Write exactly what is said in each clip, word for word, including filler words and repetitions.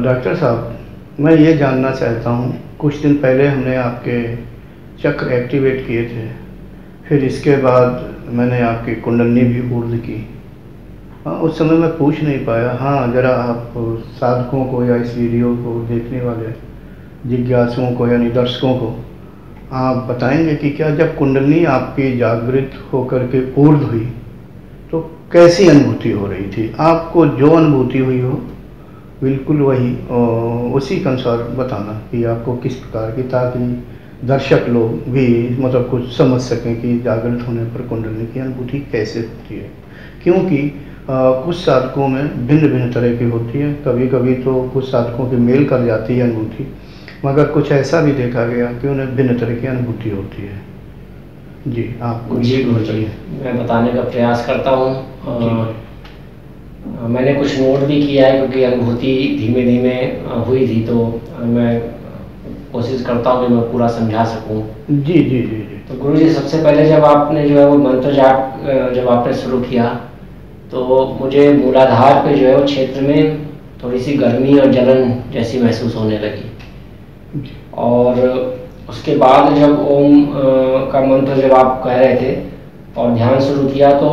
Doctor साहब, मैं ये जानना चाहता हूँ, कुछ दिन पहले हमने आपके चक्र एक्टिवेट किए थे, फिर इसके बाद मैंने आपकी कुंडलिनी भी ऊर्ज की। हाँ, उस समय मैं पूछ नहीं पाया। हाँ, ज़रा आप साधकों को या इस वीडियो को देखने वाले जिज्ञासुओं को यानी दर्शकों को आप बताएंगे कि क्या जब कुंडलिनी आपकी जागृत होकर के ऊर्ज हुई तो कैसी अनुभूति हो रही थी? आपको जो अनुभूति हुई हो बिल्कुल वही उसी के अनुसार बताना कि आपको किस प्रकार की, ताकि दर्शक लोग भी मतलब कुछ समझ सकें कि जागृत होने पर कुंडलिनी की अनुभूति कैसे होती है। क्योंकि कुछ साधकों में भिन्न भिन्न तरह की होती है। कभी कभी तो कुछ साधकों की मेल कर जाती है अनुभूति, मगर कुछ ऐसा भी देखा गया कि उन्हें भिन्न तरह की अनुभूति होती है। जी, आपको ये बताइए। मैं बताने का प्रयास करता हूँ। मैंने कुछ नोट भी किया है क्योंकि अनुभूति धीमे धीमे हुई थी, तो मैं कोशिश करता हूँ कि मैं पूरा समझा सकूँ। जी जी जी जी तो गुरु जी, सबसे पहले जब आपने जो है वो मंत्र जाप जब आपने शुरू किया तो मुझे मूलाधार पे जो है वो क्षेत्र में थोड़ी सी गर्मी और जलन जैसी महसूस होने लगी। और उसके बाद जब ओम का मंत्र जब आप कह रहे थे और ध्यान शुरू किया तो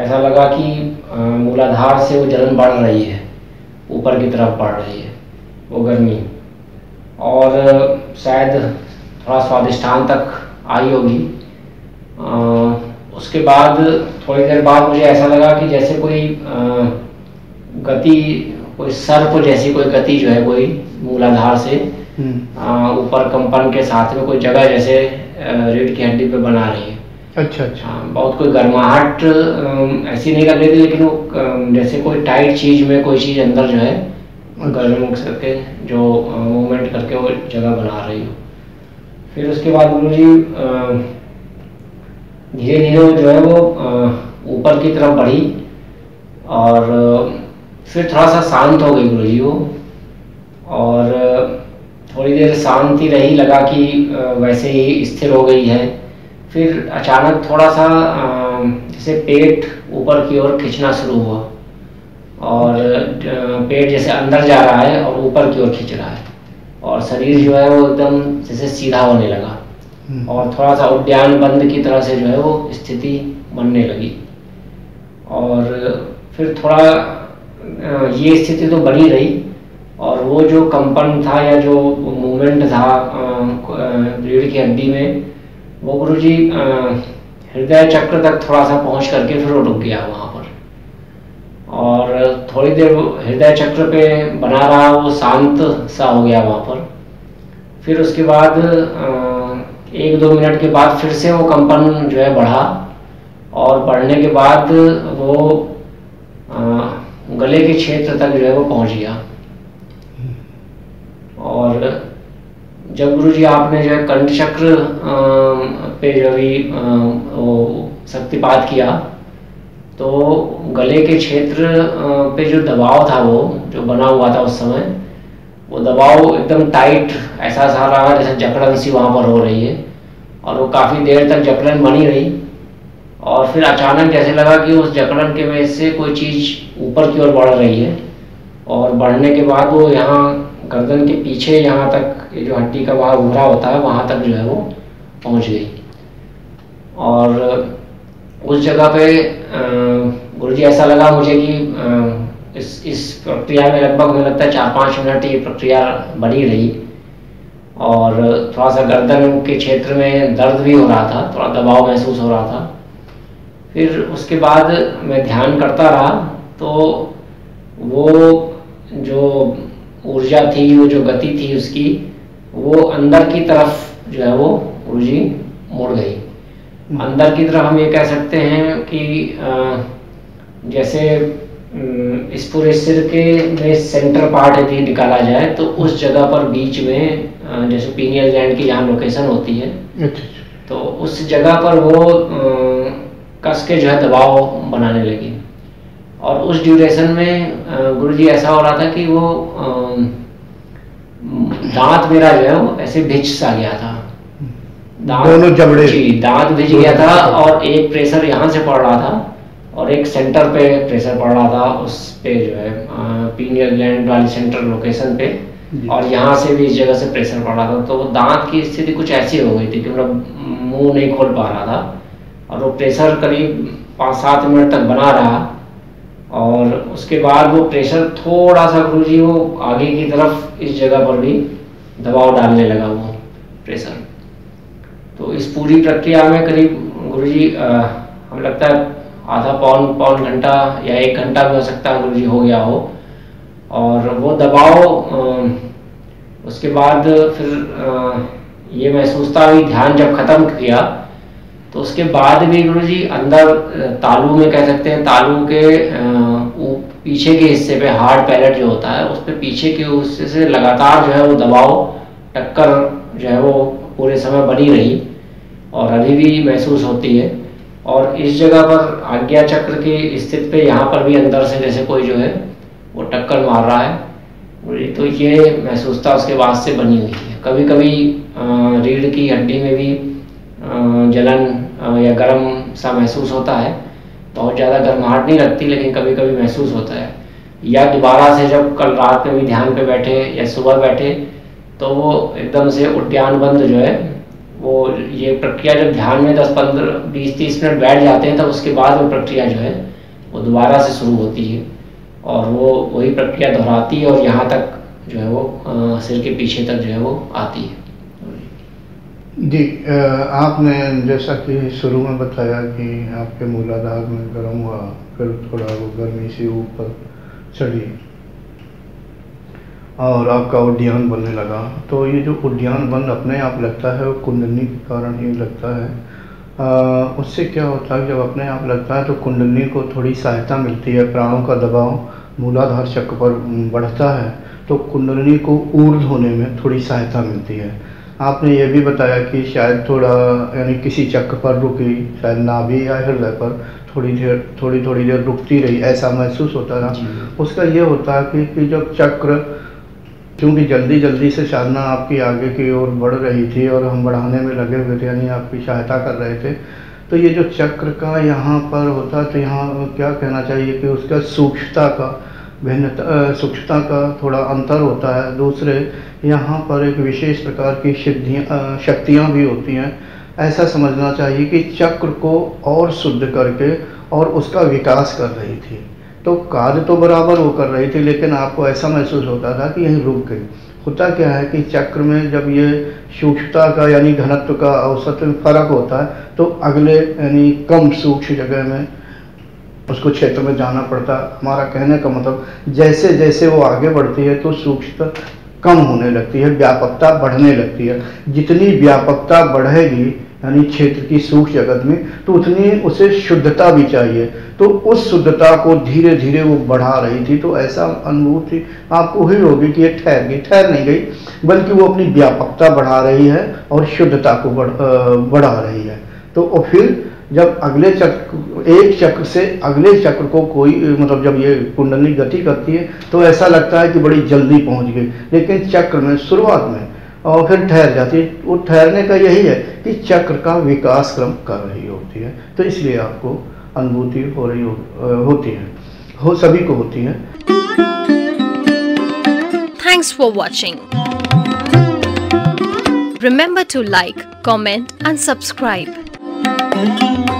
ऐसा लगा कि मूलाधार से वो जलन बढ़ रही है, ऊपर की तरफ बढ़ रही है वो गर्मी, और शायद थोड़ा स्वादिष्ठान तक आई होगी। आ, उसके बाद थोड़ी देर बाद मुझे ऐसा लगा कि जैसे कोई आ, गति, कोई सर्प जैसी कोई गति जो है कोई मूलाधार से ऊपर कंपन के साथ में कोई जगह जैसे रीढ़ की हड्डी पे बना रही है। अच्छा अच्छा आ, बहुत कोई गर्माहट ऐसी नहीं लग रही थी, लेकिन वो जैसे कोई टाइट चीज में कोई चीज अंदर जो है गर्म करके जो मूवमेंट करके वो जगह बना रही हो। फिर उसके बाद गुरु जी धीरे धीरे वो जो है वो ऊपर की तरफ बढ़ी और फिर थोड़ा सा शांत हो गई गुरु जी वो, और थोड़ी देर शांति रही, लगा कि वैसे ही स्थिर हो गई है। फिर अचानक थोड़ा सा जैसे पेट ऊपर की ओर खींचना शुरू हुआ और पेट जैसे अंदर जा रहा है और ऊपर की ओर खींच रहा है, और शरीर जो है वो एकदम जैसे सीधा होने लगा और थोड़ा सा उद्यान बंद की तरह से जो है वो स्थिति बनने लगी। और फिर थोड़ा ये स्थिति तो बनी रही, और वो जो कंपन था या जो मूवमेंट था रीढ़ की हड्डी में, वो गुरु जी हृदय चक्र तक थोड़ा सा पहुंच करके फिर वो रुक गया वहाँ पर, और थोड़ी देर हृदय चक्र पे बना रहा, वो शांत सा हो गया वहाँ पर। फिर उसके बाद एक दो मिनट के बाद फिर से वो कंपन जो है बढ़ा, और बढ़ने के बाद वो गले के क्षेत्र तक जो है वो पहुँच गया। और जब गुरु जी आपने जो है कंठ चक्र पे जो भी वो शक्तिपात किया तो गले के क्षेत्र पे जो दबाव था वो जो बना हुआ था उस समय, वो दबाव एकदम टाइट ऐसा सा रहा जैसे जकड़न सी वहाँ पर हो रही है, और वो काफ़ी देर तक जकड़न बनी रही। और फिर अचानक जैसे लगा कि उस जकड़न के में से कोई चीज़ ऊपर की ओर बढ़ रही है, और बढ़ने के बाद वो यहाँ गर्दन के पीछे यहाँ तक ये जो हड्डी का वहाँ उभरा होता है वहाँ तक जो है वो पहुँच गई। और उस जगह पे गुरु जी ऐसा लगा मुझे कि इस इस प्रक्रिया में लगभग मुझे लगता है चार पाँच मिनट ये प्रक्रिया बनी रही, और थोड़ा सा गर्दन के क्षेत्र में दर्द भी हो रहा था, थोड़ा दबाव महसूस हो रहा था। फिर उसके बाद मैं ध्यान करता रहा तो वो जो ऊर्जा थी, वो जो गति थी उसकी, वो अंदर की तरफ जो है वो गुरु जी मुड़ गई। अंदर की तरफ हम ये कह सकते हैं कि जैसे इस पूरे सिर के में सेंटर पार्ट यदि निकाला जाए तो उस जगह पर बीच में जैसे पीनियल ग्लैंड की जहाँ लोकेशन होती है तो उस जगह पर वो कस के जो है दबाव बनाने लगी। और उस ड्यूरेशन में गुरुजी ऐसा हो रहा था कि वो दांत मेरा जो है वो ऐसे भिंच सा गया था, दोनों जबड़े जी दांत भिज गया था और एक प्रेशर यहाँ से पड़ रहा था और एक सेंटर पे प्रेशर पड़ रहा था, उस पे जो है पीनियल ग्लैंड वाली सेंटर लोकेशन पे, और यहाँ से भी इस जगह से प्रेशर पड़ रहा था। तो दांत की स्थिति कुछ ऐसी हो गई थी कि मतलब मुंह नहीं खोल पा रहा था और वो प्रेशर करीब पाँच सात मिनट तक बना रहा और उसके बाद वो प्रेशर थोड़ा सा गुरु जी वो आगे की तरफ इस जगह पर भी दबाव डालने लगा वो प्रेशर। तो इस पूरी प्रक्रिया में करीब गुरु जी हमें लगता है आधा पौन पौन घंटा या एक घंटा भी हो सकता है गुरु जी हो गया हो। और वो दबाव आ, उसके बाद फिर आ, ये महसूस था कि ध्यान जब खत्म किया तो उसके बाद भी गुरु जी अंदर तालू में कह सकते हैं, तालू के आ, पीछे के हिस्से पे हार्ड पैलेट जो होता है उस पे पीछे के हिस्से से लगातार जो है वो दबाव टक्कर जो है वो पूरे समय बनी रही और अभी भी महसूस होती है। और इस जगह पर आज्ञा चक्र की स्थिति पे यहाँ पर भी अंदर से जैसे कोई जो है वो टक्कर मार रहा है, तो ये महसूसता उसके बाद से बनी हुई है। कभी कभी रीढ़ की हड्डी में भी जलन या गर्म सा महसूस होता है, बहुत ज़्यादा गर्माहट नहीं लगती लेकिन कभी कभी महसूस होता है। या दोबारा से जब कल रात में भी ध्यान पे बैठे या सुबह बैठे तो वो एकदम से उद्यान बंद जो है वो ये प्रक्रिया जब ध्यान में दस पंद्रह बीस तीस मिनट बैठ जाते हैं तब तो उसके बाद वो प्रक्रिया जो है वो दोबारा से शुरू होती है और वो वही प्रक्रिया दोहराती है और यहाँ तक जो है वो आ, सिर के पीछे तक जो है वो आती है जी। आपने जैसा कि शुरू में बताया कि आपके मूलाधार में गर्म हुआ, फिर थोड़ा वो गर्मी से ऊपर चढ़ी और आपका उड्डयन बनने लगा, तो ये जो उड्डयन बन अपने आप लगता है वो कुंडलिनी के कारण ही लगता है। आ, उससे क्या होता है जब अपने आप लगता है तो कुंडलिनी को थोड़ी सहायता मिलती है, प्राणों का दबाव मूलाधार चक्र पर बढ़ता है तो कुंडलिनी को ऊर्ध्व होने में थोड़ी सहायता मिलती है। आपने ये भी बताया कि शायद थोड़ा यानी किसी चक्र पर रुकी, शायद नाभि या हृदय पर थोड़ी देर थोड़ी थोड़ी देर रुकती रही, ऐसा महसूस होता रहा। उसका ये होता है कि, कि जब चक्र क्योंकि जल्दी जल्दी से साधना आपकी आगे की ओर बढ़ रही थी और हम बढ़ाने में लगे हुए थे यानी आपकी सहायता कर रहे थे, तो ये जो चक्र का यहाँ पर होता तो यहाँ क्या कहना चाहिए कि उसका सूक्ष्मता का भिन्नता सूक्ष्मता का थोड़ा अंतर होता है। दूसरे यहाँ पर एक विशेष प्रकार की सिद्धियाँ शक्तियाँ भी होती हैं, ऐसा समझना चाहिए कि चक्र को और शुद्ध करके और उसका विकास कर रही थी। तो कार्य तो बराबर वो कर रही थी लेकिन आपको ऐसा महसूस होता था कि यहीं रुक गई। होता क्या है कि चक्र में जब ये सूक्ष्मता का यानी घनत्व का औसत में फर्क होता है तो अगले यानी कम सूक्ष्म जगह में उसको क्षेत्र में जाना पड़ता। हमारा कहने का मतलब जैसे जैसे वो आगे बढ़ती है तो सूक्ष्मता कम होने लगती है, व्यापकता बढ़ने लगती है। जितनी व्यापकता बढ़ेगी यानी क्षेत्र की सूक्ष्म जगत में तो उतनी उसे शुद्धता भी चाहिए, तो उस शुद्धता को धीरे धीरे वो बढ़ा रही थी। तो ऐसा अनुभूति आपको ही होगी कि ये ठहर गई, ठहर नहीं गई बल्कि वो अपनी व्यापकता बढ़ा रही है और शुद्धता को बढ़ा रही है। तो और फिर जब अगले चक्र एक चक्र से अगले चक्र को कोई मतलब जब ये कुंडली गति करती है तो ऐसा लगता है कि बड़ी जल्दी पहुंच गई, लेकिन चक्र में शुरुआत में और फिर ठहर जाती है। वो ठहरने का यही है कि चक्र का विकास क्रम कर रही होती है, तो इसलिए आपको अनुभूति हो रही हो, होती है हो सभी को होती है। Thanks for watching. Remember to like, comment and subscribe.